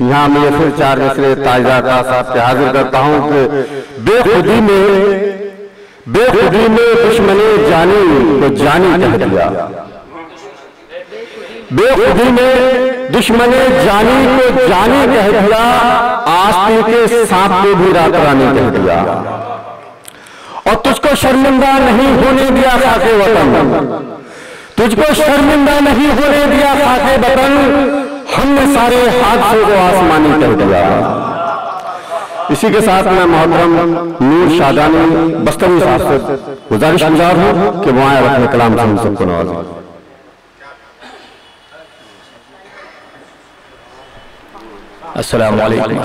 यहाँ मैं फिर चार मिसरे ताजदार साहब से हाजिर करता हूँ कि बेखुदी में दुश्मनी जानी को जानी कह दिया, बेखुदी में दुश्मनी जानी को जानी कह दिया, आस्तीन के सांप को भी रात रानी कह दिया और तुझको शर्मिंदा नहीं होने दिया खाके वतन, तुझको शर्मिंदा नहीं होने दिया खाके वतन, हमने सारे हादसों को आसमानी कर दिया। इसी के साथ मैं मोहतरम नूर शादानी बस्तवी साहब से गुजारिश गुजार हूँ कि वो आए अपने कलाम हम सबको नवाजें। अस्सलाम वालेकुम।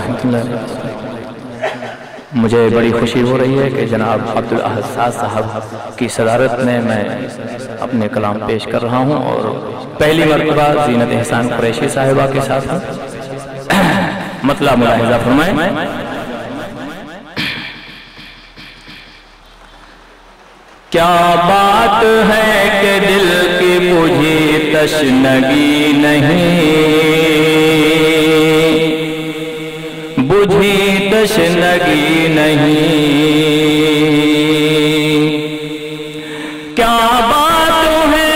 मुझे बड़ी खुशी हो रही है कि जनाब अब्दुल अहसाज साहब की सदारत में मैं अपने कलाम पेश कर रहा हूं और पहली मरतबा जीनत एहसान परेशी साहिबा के साथ मतला मुलाहिजा फरमाएं। क्या बात है कि दिल की मुझे तशनगी नहीं, बुझी तशनगी नहीं, क्या बात है,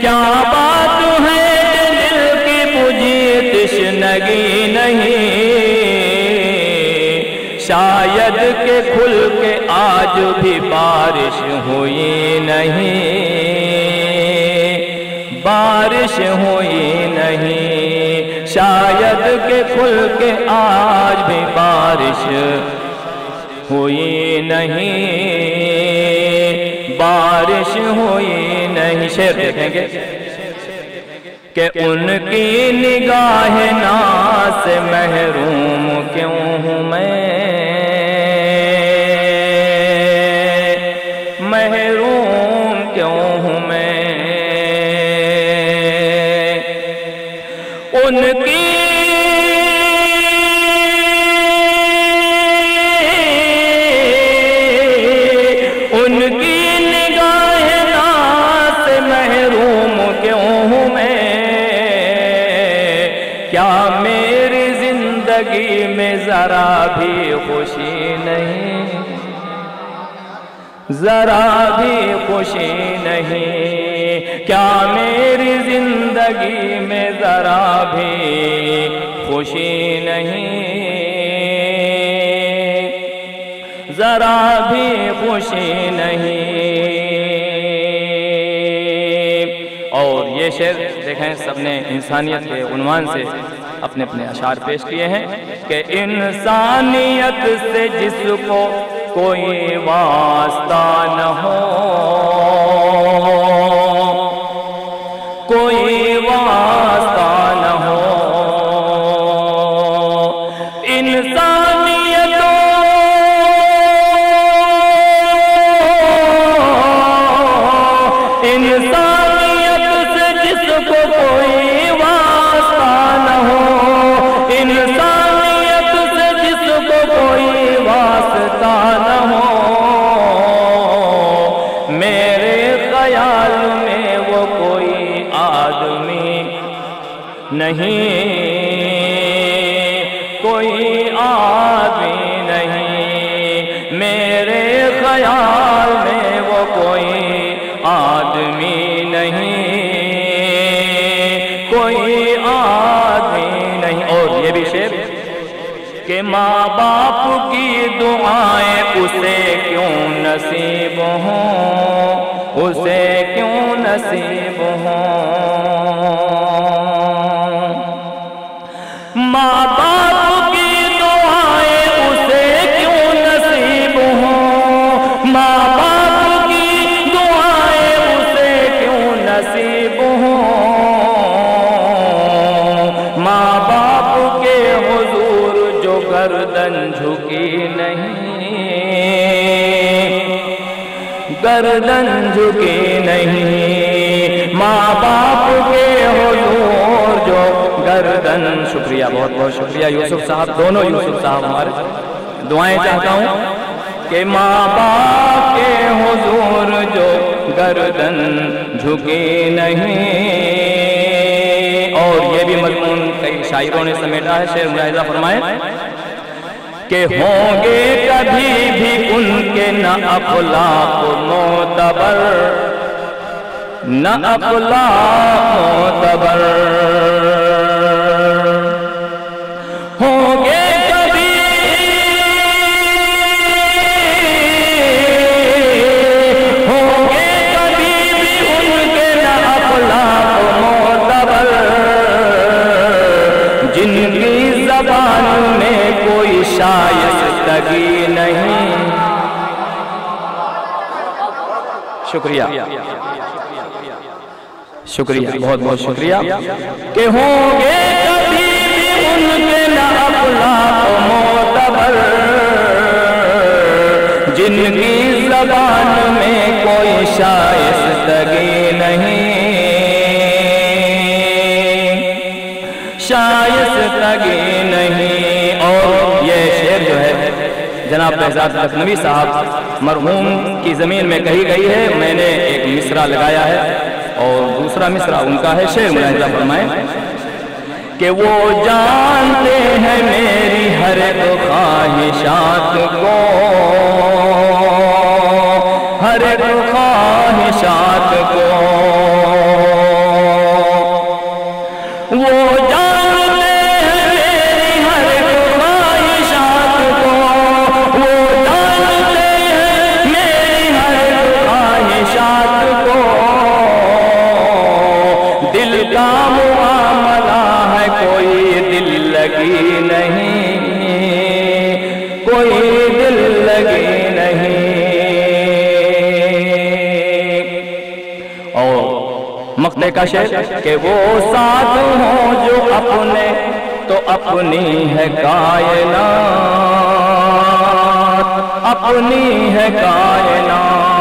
क्या बात है दिल की मुझे तशनगी नहीं, शायद के खुल के आज भी बारिश हुई नहीं, बारिश हुई नहीं, शायद के खुल के आज भी बारिश हुई नहीं, बारिश हुई नहीं। शेर देखेंगे कि उनकी निगाह नाज़ से महरूम क्यों हूँ मैं, महरूम क्यों हूँ मैं, उनकी निगाह नाज़ से महरूम क्यों हूँ मैं, क्या मेरी जिंदगी में जरा भी खुशी नहीं, जरा भी खुशी नहीं, क्या मेरी जिंदगी में जरा भी खुशी नहीं, जरा भी खुशी नहीं। और ये शेर देखें, सबने इंसानियत के उन्वान से अपने अपने अशार पेश किए हैं कि इंसानियत से जिसको कोई वास्ता न हो, कोई वास्ता न हो, इंसानियत से जिसको कोई वास्ता न हो, इंसानियत से जिसको कोई वास्ता न हो, मेरे ख्याल में वो कोई आदमी नहीं, कोई आदमी नहीं, मेरे ख्याल में वो कोई आदमी नहीं, कोई आदमी नहीं। और ये भी शेर के माँ बाप की दुआएं उसे क्यों नसीब हों, उसे क्यों नसीब हों, माँ बाप की दुआएं उसे क्यों नसीब हों, माँ बाप की दुआएं उसे क्यों नसीब हों, माँ बाप के हुजूर जो गर्दन झुकी नहीं, गर्दन झुकी नहीं, माँ बाप के हुजूर जो गर्दन। शुक्रिया, बहुत बहुत शुक्रिया यूसुफ साहब, दोनों यूसुफ साहब हमारे। दुआएं चाहता हूँ कि माँ बाप के हुजूर जो गर्दन झुके नहीं। और ये भी मजमून कई शायरों ने समेटा है। शेर मुलाहिजा फरमाए के होंगे कभी भी उनके न अखलाक मोतबर, न अखलाक मोतबर होंगे कभी भी उनके न अखलाक मोतबर, जिनकी ज़बान में कोई शायस्तगी नहीं। शुक्रिया शुक्रिया, बहुत बहुत शुक्रिया। के होंगे कभी भी उनके ना अखलाक मोतबर, जिनकी ज़बान में कोई शाइस्तगी नहीं, शाइस्तगी नहीं। और ये शेर जो है जनाब बेज़ात लखनवी साहब मरहूम की ज़मीन में कही गई है। मैंने एक मिसरा लगाया है और दूसरा मिसरा उनका है। शेर मुलाहिजा फरमाए कि वो जानते हैं मेरी हर एक ख्वाहिशात को, हर एक ख्वाहिशात को। वो मक्ते का शेर के वो साथ हों जो अपने तो अपनी है कायनात, अपनी है कायनात।